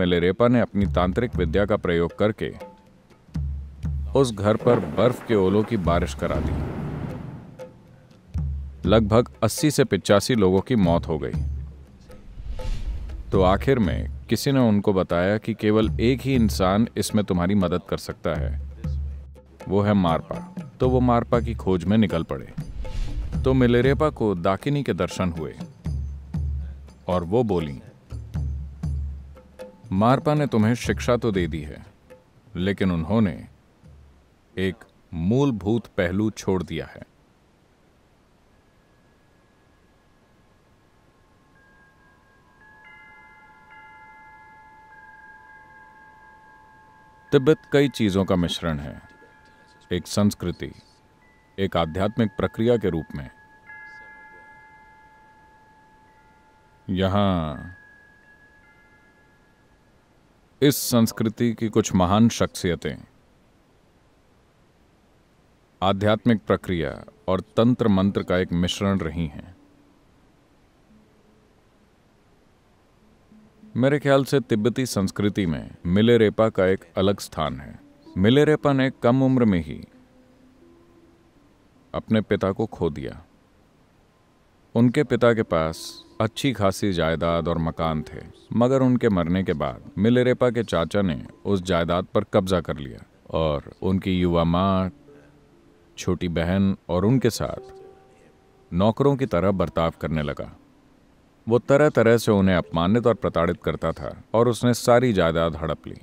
मिलारेपा ने अपनी तांत्रिक विद्या का प्रयोग करके उस घर पर बर्फ के ओलों की बारिश करा दी। लगभग 80 से 85 लोगों की मौत हो गई। तो आखिर में किसी ने उनको बताया कि केवल एक ही इंसान इसमें तुम्हारी मदद कर सकता है, वो है मार्पा। तो वो मार्पा की खोज में निकल पड़े। तो मिलारेपा को दाकिनी के दर्शन हुए और वो बोली, मार्पा ने तुम्हें शिक्षा तो दे दी है, लेकिन उन्होंने एक मूलभूत पहलू छोड़ दिया है। तिब्बत कई चीजों का मिश्रण है, एक संस्कृति, एक आध्यात्मिक प्रक्रिया के रूप में। यहां इस संस्कृति की कुछ महान शख्सियतें आध्यात्मिक प्रक्रिया और तंत्र मंत्र का एक मिश्रण रही हैं। मेरे ख्याल से तिब्बती संस्कृति में मिलारेपा का एक अलग स्थान है। मिलारेपा ने कम उम्र में ही अपने पिता को खो दिया। उनके पिता के पास अच्छी खासी जायदाद और मकान थे, मगर उनके मरने के बाद मिलारेपा के चाचा ने उस जायदाद पर कब्जा कर लिया और उनकी युवा माँ, छोटी बहन और उनके साथ नौकरों की तरह बर्ताव करने लगा। वो तरह तरह से उन्हें अपमानित और प्रताड़ित करता था और उसने सारी जायदाद हड़प ली।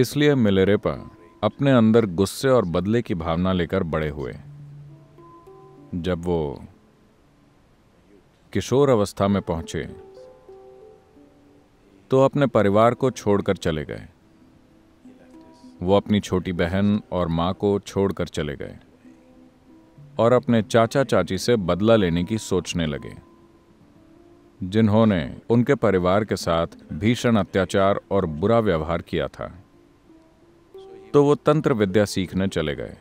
इसलिए मिलारेपा अपने अंदर गुस्से और बदले की भावना लेकर बड़े हुए। जब वो किशोर अवस्था में पहुंचे तो अपने परिवार को छोड़कर चले गए। वो अपनी छोटी बहन और माँ को छोड़कर चले गए और अपने चाचा चाची से बदला लेने की सोचने लगे, जिन्होंने उनके परिवार के साथ भीषण अत्याचार और बुरा व्यवहार किया था। तो वो तंत्र विद्या सीखने चले गए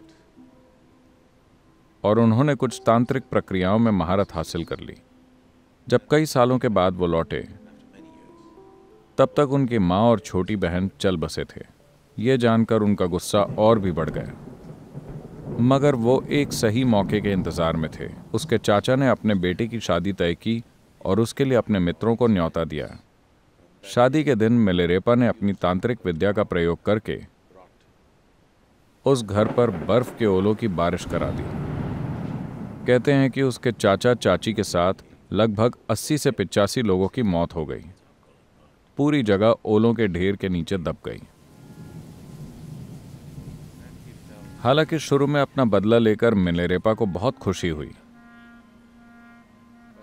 और उन्होंने कुछ तांत्रिक प्रक्रियाओं में महारत हासिल कर ली। जब कई सालों के बाद वो लौटे, तब तक उनकी माँ और छोटी बहन चल बसे थे। ये जानकर उनका गुस्सा और भी बढ़ गया, मगर वो एक सही मौके के इंतजार में थे। उसके चाचा ने अपने बेटे की शादी तय की और उसके लिए अपने मित्रों को न्योता दिया। शादी के दिन मिलारेपा ने अपनी तांत्रिक विद्या का प्रयोग करके उस घर पर बर्फ के ओलों की बारिश करा दी। कहते हैं कि उसके चाचा चाची के साथ लगभग 80 से 85 लोगों की मौत हो गई। पूरी जगह ओलों के ढेर के नीचे दब गई। हालांकि शुरू में अपना बदला लेकर मिलारेपा को बहुत खुशी हुई,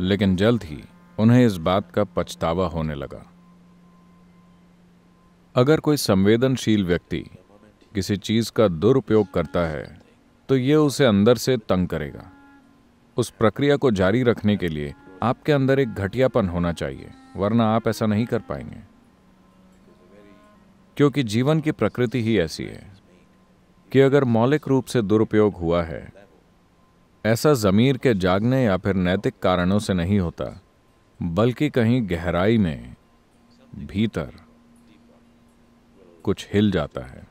लेकिन जल्द ही उन्हें इस बात का पछतावा होने लगा। अगर कोई संवेदनशील व्यक्ति किसी चीज का दुरुपयोग करता है तो यह उसे अंदर से तंग करेगा। उस प्रक्रिया को जारी रखने के लिए आपके अंदर एक घटियापन होना चाहिए, वरना आप ऐसा नहीं कर पाएंगे, क्योंकि जीवन की प्रकृति ही ऐसी है कि अगर मौलिक रूप से दुरुपयोग हुआ है, ऐसा ज़मीर के जागने या फिर नैतिक कारणों से नहीं होता, बल्कि कहीं गहराई में भीतर कुछ हिल जाता है।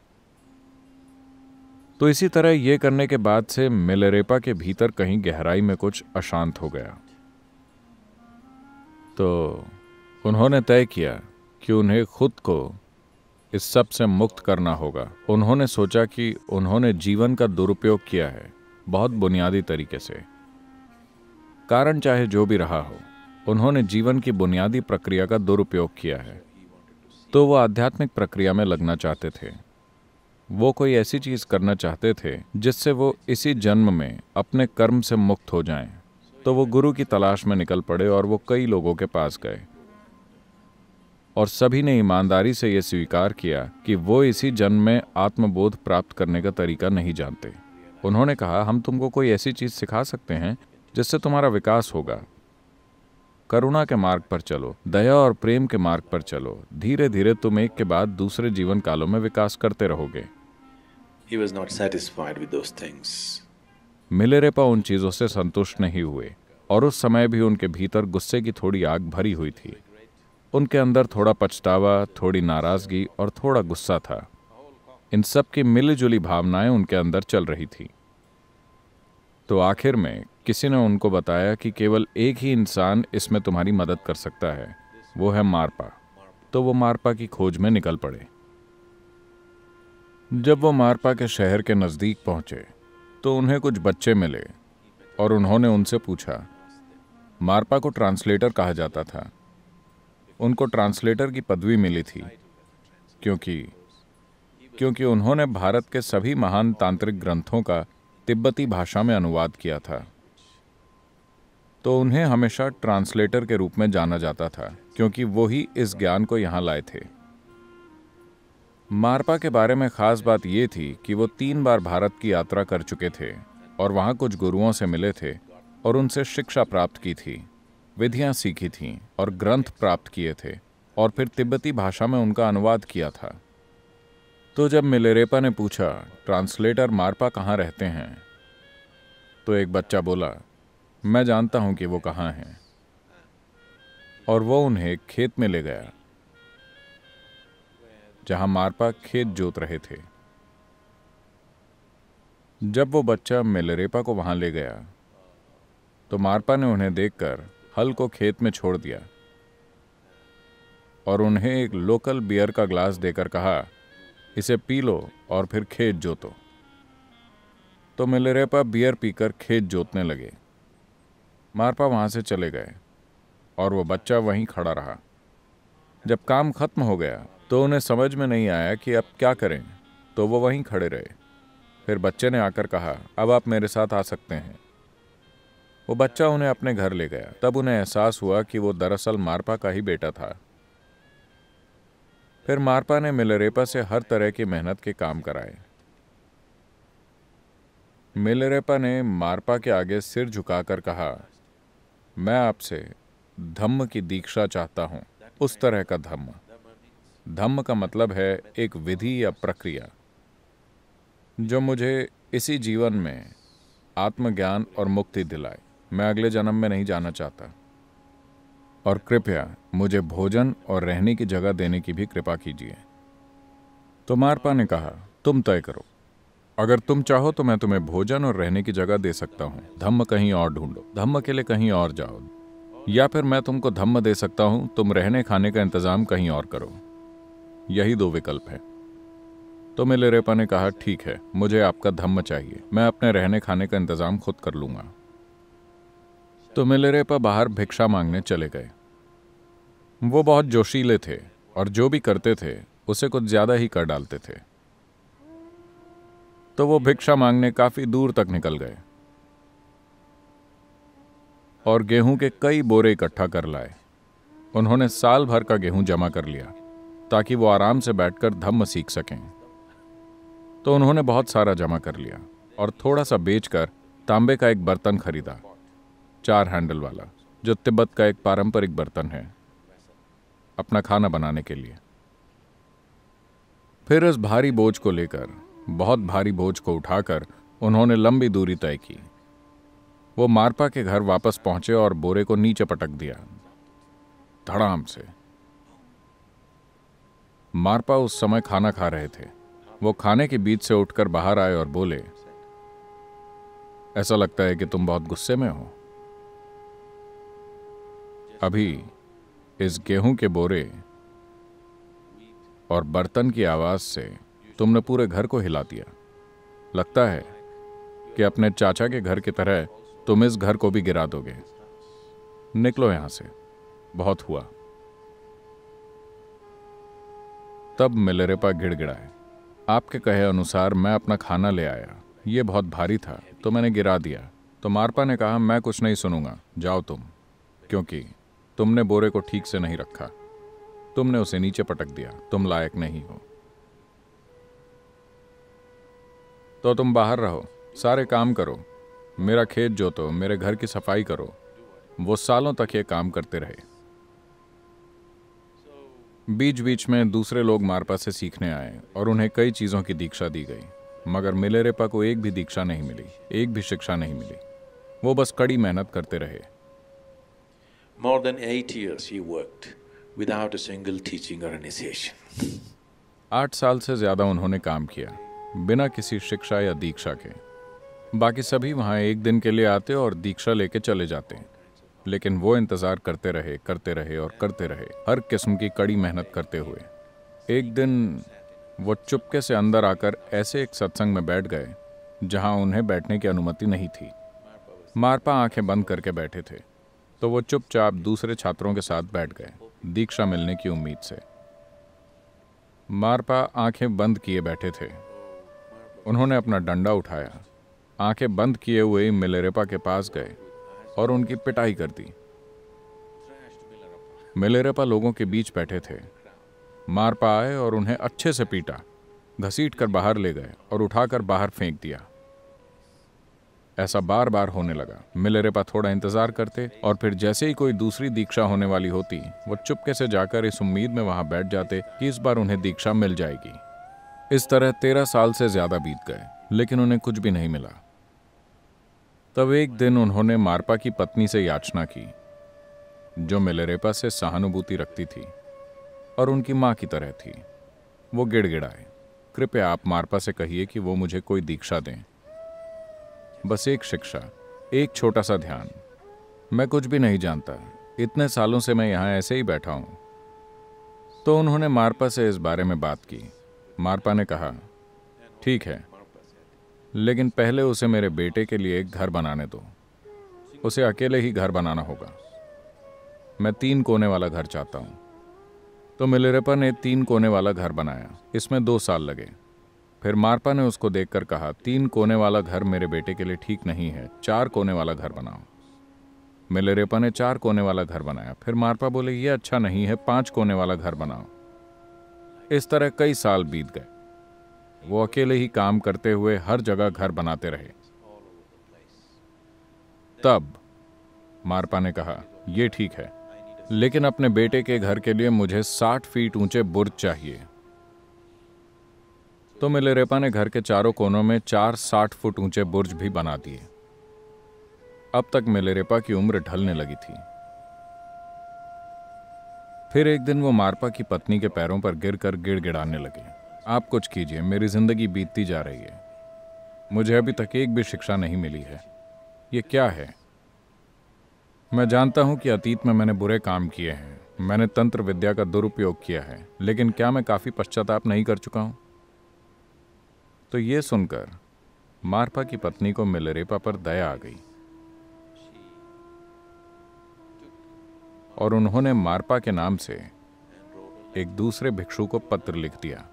तो इसी तरह ये करने के बाद से मिलारेपा के भीतर कहीं गहराई में कुछ अशांत हो गया। तो उन्होंने तय किया कि उन्हें खुद को इस सब से मुक्त करना होगा। उन्होंने सोचा कि उन्होंने जीवन का दुरुपयोग किया है, बहुत बुनियादी तरीके से। कारण चाहे जो भी रहा हो, उन्होंने जीवन की बुनियादी प्रक्रिया का दुरुपयोग किया है। तो वो आध्यात्मिक प्रक्रिया में लगना चाहते थे। वो कोई ऐसी चीज करना चाहते थे जिससे वो इसी जन्म में अपने कर्म से मुक्त हो जाएं। तो वो गुरु की तलाश में निकल पड़े और वो कई लोगों के पास गए और सभी ने ईमानदारी से यह स्वीकार किया कि वो इसी जन्म में आत्मबोध प्राप्त करने का तरीका नहीं जानते। उन्होंने कहा, हम तुमको कोई ऐसी चीज सिखा सकते हैं जिससे तुम्हारा विकास होगा। करुणा के मार्ग पर चलो, दया और प्रेम के मार्ग पर चलो। धीरे धीरे तुम एक के बाद दूसरे जीवन कालों में विकास करते रहोगे। He was not satisfied with those things. Milarepa उन चीजों से संतुष्ट नहीं हुए और उस समय भी उनके भीतर गुस्से की थोड़ी आग भरी हुई थी। उनके अंदर थोड़ा पछतावा, थोड़ी नाराज़गी और थोड़ा गुस्सा था। इन सब की मिलीजुली भावनाएं उनके अंदर चल रही थी। तो आखिर में किसी ने उनको बताया कि केवल एक ही इंसान इसमें तुम्हारी मदद कर सकता है, वो है मार्पा। तो वो मार्पा की खोज में निकल पड़े। जब वो मार्पा के शहर के नज़दीक पहुँचे तो उन्हें कुछ बच्चे मिले और उन्होंने उनसे पूछा। मार्पा को ट्रांसलेटर कहा जाता था। उनको ट्रांसलेटर की पदवी मिली थी क्योंकि उन्होंने भारत के सभी महान तांत्रिक ग्रंथों का तिब्बती भाषा में अनुवाद किया था। तो उन्हें हमेशा ट्रांसलेटर के रूप में जाना जाता था क्योंकि वो ही इस ज्ञान को यहाँ लाए थे। मार्पा के बारे में खास बात ये थी कि वो 3 बार भारत की यात्रा कर चुके थे और वहाँ कुछ गुरुओं से मिले थे और उनसे शिक्षा प्राप्त की थी, विधियाँ सीखी थीं और ग्रंथ प्राप्त किए थे और फिर तिब्बती भाषा में उनका अनुवाद किया था। तो जब मिलारेपा ने पूछा, ट्रांसलेटर मार्पा कहाँ रहते हैं, तो एक बच्चा बोला, मैं जानता हूँ कि वो कहाँ हैं। और वो उन्हें खेत में ले गया जहाँ मार्पा खेत जोत रहे थे। जब वो बच्चा मिलारेपा को वहाँ ले गया तो मार्पा ने उन्हें देखकर हल को खेत में छोड़ दिया और उन्हें एक लोकल बियर का ग्लास देकर कहा, इसे पी लो और फिर खेत जोतो। तो मिलारेपा बियर पीकर खेत जोतने लगे। मार्पा वहाँ से चले गए और वो बच्चा वहीं खड़ा रहा। जब काम खत्म हो गया तो उन्हें समझ में नहीं आया कि अब क्या करें, तो वो वहीं खड़े रहे। फिर बच्चे ने आकर कहा, अब आप मेरे साथ आ सकते हैं। वो बच्चा उन्हें अपने घर ले गया। तब उन्हें एहसास हुआ कि वो दरअसल मार्पा का ही बेटा था। फिर मार्पा ने मिलारेपा से हर तरह की मेहनत के काम कराए। मिलारेपा ने मार्पा के आगे सिर झुकाकर कहा, मैं आपसे धम्म की दीक्षा चाहता हूँ, उस तरह का धम्म। धम्म का मतलब है एक विधि या प्रक्रिया जो मुझे इसी जीवन में आत्मज्ञान और मुक्ति दिलाए। मैं अगले जन्म में नहीं जाना चाहता और कृपया मुझे भोजन और रहने की जगह देने की भी कृपा कीजिए। तो मार्पा ने कहा, तुम तय करो, अगर तुम चाहो तो मैं तुम्हें भोजन और रहने की जगह दे सकता हूँ। धम्म कहीं और ढूंढो, धम्म के लिए कहीं और जाओ, या फिर मैं तुमको धम्म दे सकता हूँ, तुम रहने खाने का इंतजाम कहीं और करो। यही 2 विकल्प हैं। तो मिलारेपा ने कहा, ठीक है, मुझे आपका धम्म चाहिए, मैं अपने रहने खाने का इंतजाम खुद कर लूँगा। तो मिलारेपा बाहर भिक्षा मांगने चले गए। वो बहुत जोशीले थे और जो भी करते थे उसे कुछ ज़्यादा ही कर डालते थे। तो वो भिक्षा मांगने काफ़ी दूर तक निकल गए और गेहूं के कई बोरे इकट्ठा कर लाए। उन्होंने साल भर का गेहूं जमा कर लिया ताकि वो आराम से बैठकर धम्म सीख सकें। तो उन्होंने बहुत सारा जमा कर लिया और थोड़ा सा बेचकर तांबे का एक बर्तन खरीदा, 4 हैंडल वाला, जो तिब्बत का एक पारंपरिक बर्तन है अपना खाना बनाने के लिए। फिर इस भारी बोझ को लेकर, बहुत भारी बोझ को उठाकर उन्होंने लंबी दूरी तय की। वो मार्पा के घर वापस पहुंचे और बोरे को नीचे पटक दिया, धड़ाम से। मार्पा उस समय खाना खा रहे थे। वो खाने के बीच से उठकर बाहर आए और बोले, ऐसा लगता है कि तुम बहुत गुस्से में हो। अभी इस गेहूं के बोरे और बर्तन की आवाज से तुमने पूरे घर को हिला दिया। लगता है कि अपने चाचा के घर की तरह तुम इस घर को भी गिरा दोगे। निकलो यहां से, बहुत हुआ। तब मिलारेपा गिड़गिड़ाए, आपके कहे अनुसार मैं अपना खाना ले आया, ये बहुत भारी था तो मैंने गिरा दिया। तो मार्पा ने कहा, मैं कुछ नहीं सुनूंगा, जाओ तुम, क्योंकि तुमने बोरे को ठीक से नहीं रखा, तुमने उसे नीचे पटक दिया, तुम लायक नहीं हो। तो तुम बाहर रहो, सारे काम करो, मेरा खेत जोतो, मेरे घर की सफाई करो। वो सालों तक ये काम करते रहे। बीच बीच में दूसरे लोग मार्पा से सीखने आए और उन्हें कई चीज़ों की दीक्षा दी गई, मगर मिलारेपा को एक भी दीक्षा नहीं मिली, एक भी शिक्षा नहीं मिली। वो बस कड़ी मेहनत करते रहे। More than 8 years he worked, without a single teaching or initiation. 8 साल से ज्यादा उन्होंने काम किया बिना किसी शिक्षा या दीक्षा के। बाकी सभी वहाँ एक दिन के लिए आते और दीक्षा लेके चले जाते, लेकिन वो इंतजार करते रहे हर किस्म की कड़ी मेहनत करते हुए। एक दिन वो चुपके से अंदर आकर ऐसे एक सत्संग में बैठ गए जहाँ उन्हें बैठने की अनुमति नहीं थी। मार्पा आंखें बंद करके बैठे थे तो वो चुपचाप दूसरे छात्रों के साथ बैठ गए दीक्षा मिलने की उम्मीद से। मार्पा आंखें बंद किए बैठे थे। उन्होंने अपना डंडा उठाया, आंखें बंद किए हुए ही मिलारेपा के पास गए और उनकी पिटाई कर दी। मिलारेपा लोगों के बीच बैठे थे। मार्पा आए और उन्हें अच्छे से पीटा, घसीटकर बाहर ले गए और उठाकर बाहर फेंक दिया। ऐसा बार बार होने लगा। मिलारेपा थोड़ा इंतजार करते और फिर जैसे ही कोई दूसरी दीक्षा होने वाली होती वो चुपके से जाकर इस उम्मीद में वहां बैठ जाते कि इस बार उन्हें दीक्षा मिल जाएगी। इस तरह 13 साल से ज्यादा बीत गए लेकिन उन्हें कुछ भी नहीं मिला। तब एक दिन उन्होंने मार्पा की पत्नी से याचना की, जो मिलारेपा से सहानुभूति रखती थी और उनकी माँ की तरह थी। वो गिड़गिड़ाए, कृपया आप मार्पा से कहिए कि वो मुझे कोई दीक्षा दें, बस एक शिक्षा, एक छोटा सा ध्यान। मैं कुछ भी नहीं जानता, इतने सालों से मैं यहाँ ऐसे ही बैठा हूँ। तो उन्होंने मार्पा से इस बारे में बात की। मार्पा ने कहा, ठीक है, लेकिन पहले उसे मेरे बेटे के लिए एक घर बनाने दो। उसे अकेले ही घर बनाना होगा। मैं 3 कोने वाला घर चाहता हूँ। तो मिलारेपा ने 3 कोने वाला घर बनाया। इसमें 2 साल लगे। फिर मार्पा ने उसको देखकर कहा, 3 कोने वाला घर मेरे बेटे के लिए ठीक नहीं है, 4 कोने वाला घर बनाओ। मिलारेपा ने 4 कोने वाला घर बनाया। फिर मार्पा बोले, ये अच्छा नहीं है, 5 कोने वाला घर बनाओ। इस तरह कई साल बीत गए। वो अकेले ही काम करते हुए हर जगह घर बनाते रहे। तब मार्पा ने कहा, यह ठीक है, लेकिन अपने बेटे के घर के लिए मुझे 60 फीट ऊंचे बुर्ज चाहिए। तो मिलारेपा ने घर के 4 कोनों में 4 60 फुट ऊंचे बुर्ज भी बना दिए। अब तक मिलारेपा की उम्र ढलने लगी थी। फिर एक दिन वो मार्पा की पत्नी के पैरों पर गिरकर गिड़गिड़ाने लगे, आप कुछ कीजिए, मेरी जिंदगी बीतती जा रही है, मुझे अभी तक एक भी शिक्षा नहीं मिली है, ये क्या है। मैं जानता हूं कि अतीत में मैंने बुरे काम किए हैं, मैंने तंत्र विद्या का दुरुपयोग किया है, लेकिन क्या मैं काफी पश्चाताप नहीं कर चुका हूं। तो ये सुनकर मार्पा की पत्नी को मिलारेपा पर दया आ गई और उन्होंने मार्पा के नाम से एक दूसरे भिक्षु को पत्र लिख दिया।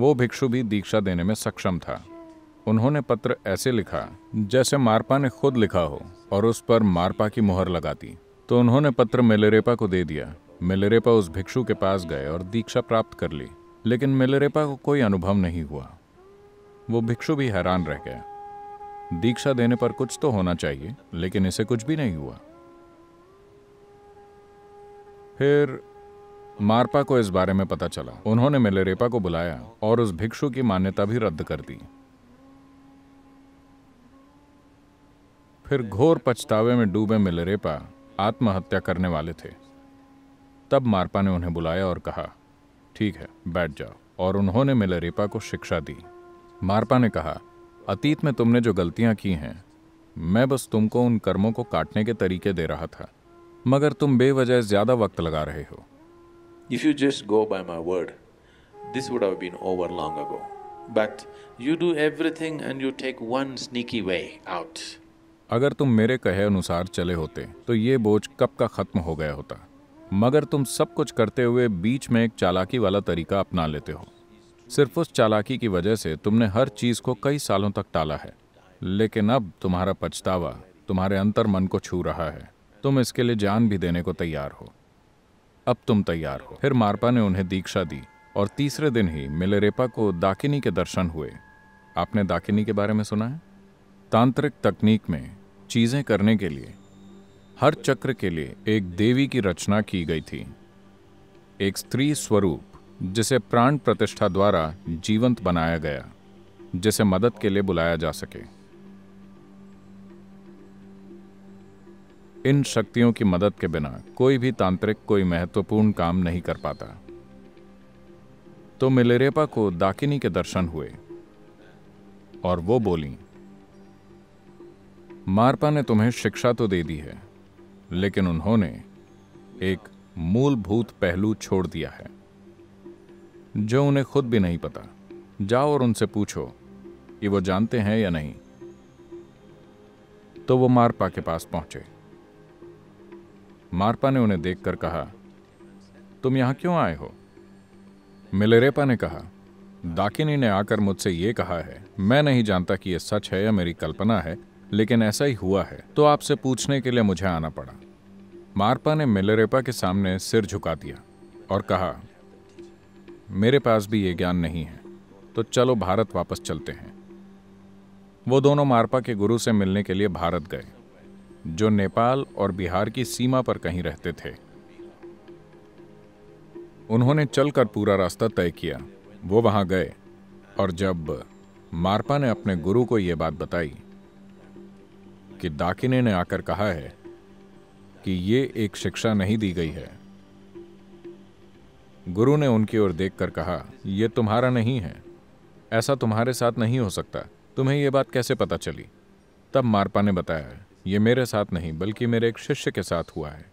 वो भिक्षु भी दीक्षा देने में सक्षम था। उन्होंने पत्र ऐसे लिखा जैसे मार्पा ने खुद लिखा हो और उस पर मार्पा की मुहर लगा दी। तो उन्होंने पत्र मिलारेपा को दे दिया। मिलारेपा उस भिक्षु के पास गए और दीक्षा प्राप्त कर ली, लेकिन मिलारेपा को कोई अनुभव नहीं हुआ। वो भिक्षु भी हैरान रह गया, दीक्षा देने पर कुछ तो होना चाहिए, लेकिन इसे कुछ भी नहीं हुआ। फिर मार्पा को इस बारे में पता चला। उन्होंने मिलारेपा को बुलाया और उस भिक्षु की मान्यता भी रद्द कर दी। फिर घोर पछतावे में डूबे मिलारेपा आत्महत्या करने वाले थे। तब मार्पा ने उन्हें बुलाया और कहा, ठीक है, बैठ जाओ। और उन्होंने मिलारेपा को शिक्षा दी। मार्पा ने कहा, अतीत में तुमने जो गलतियां की हैं, मैं बस तुमको उन कर्मों को काटने के तरीके दे रहा था, मगर तुम बेवजह ज्यादा वक्त लगा रहे हो। If you just go by my word, this would have been over long ago. But you do everything and you take one sneaky way out. अगर तुम मेरे कहे अनुसार चले होते तो ये बोझ कब का खत्म हो गया होता, मगर तुम सब कुछ करते हुए बीच में एक चालाकी वाला तरीका अपना लेते हो। सिर्फ उस चालाकी की वजह से तुमने हर चीज को कई सालों तक टाला है, लेकिन अब तुम्हारा पछतावा तुम्हारे अंतर मन को छू रहा है। तुम इसके लिए जान भी देने को तैयार हो। अब तुम तैयार हो। फिर मार्पा ने उन्हें दीक्षा दी और तीसरे दिन ही मिलारेपा को दाकिनी के दर्शन हुए। आपने दाकिनी के बारे में सुना है? तांत्रिक तकनीक में चीजें करने के लिए हर चक्र के लिए एक देवी की रचना की गई थी, एक स्त्री स्वरूप जिसे प्राण प्रतिष्ठा द्वारा जीवंत बनाया गया, जिसे मदद के लिए बुलाया जा सके। इन शक्तियों की मदद के बिना कोई भी तांत्रिक कोई महत्वपूर्ण काम नहीं कर पाता। तो मिलारेपा को दाकिनी के दर्शन हुए और वो बोली, मार्पा ने तुम्हें शिक्षा तो दे दी है, लेकिन उन्होंने एक मूलभूत पहलू छोड़ दिया है जो उन्हें खुद भी नहीं पता। जाओ और उनसे पूछो कि वो जानते हैं या नहीं। तो वो मार्पा के पास पहुंचे। मार्पा ने उन्हें देखकर कहा, तुम यहां क्यों आए हो? मिलारेपा ने कहा, दाकिनी ने आकर मुझसे ये कहा है। मैं नहीं जानता कि यह सच है या मेरी कल्पना है, लेकिन ऐसा ही हुआ है, तो आपसे पूछने के लिए मुझे आना पड़ा। मार्पा ने मिलारेपा के सामने सिर झुका दिया और कहा, मेरे पास भी ये ज्ञान नहीं है, तो चलो भारत वापस चलते हैं। वो दोनों मार्पा के गुरु से मिलने के लिए भारत गए, जो नेपाल और बिहार की सीमा पर कहीं रहते थे। उन्होंने चलकर पूरा रास्ता तय किया। वो वहां गए और जब मार्पा ने अपने गुरु को ये बात बताई कि दाकिनी ने आकर कहा है कि ये एक शिक्षा नहीं दी गई है, गुरु ने उनकी ओर देखकर कहा, यह तुम्हारा नहीं है, ऐसा तुम्हारे साथ नहीं हो सकता, तुम्हें यह बात कैसे पता चली? तब मार्पा ने बताया, यह मेरे साथ नहीं बल्कि मेरे एक शिष्य के साथ हुआ है।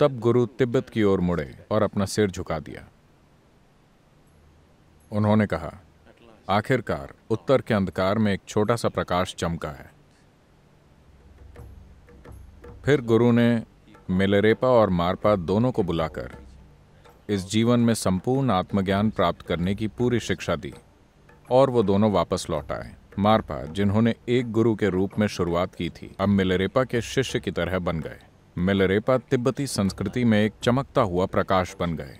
तब गुरु तिब्बत की ओर मुड़े और अपना सिर झुका दिया। उन्होंने कहा, आखिरकार उत्तर के अंधकार में एक छोटा सा प्रकाश चमका है। फिर गुरु ने मिलारेपा और मार्पा दोनों को बुलाकर इस जीवन में संपूर्ण आत्मज्ञान प्राप्त करने की पूरी शिक्षा दी और वो दोनों वापस लौट आए। मार्पा, जिन्होंने एक गुरु के रूप में शुरुआत की थी, अब मिलारेपा के शिष्य की तरह बन गए। मिलारेपा तिब्बती संस्कृति में एक चमकता हुआ प्रकाश बन गए।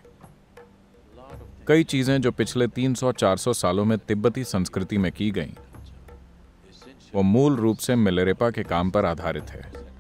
कई चीजें जो पिछले 300-400 सालों में तिब्बती संस्कृति में की गईं, वो मूल रूप से मिलारेपा के काम पर आधारित है।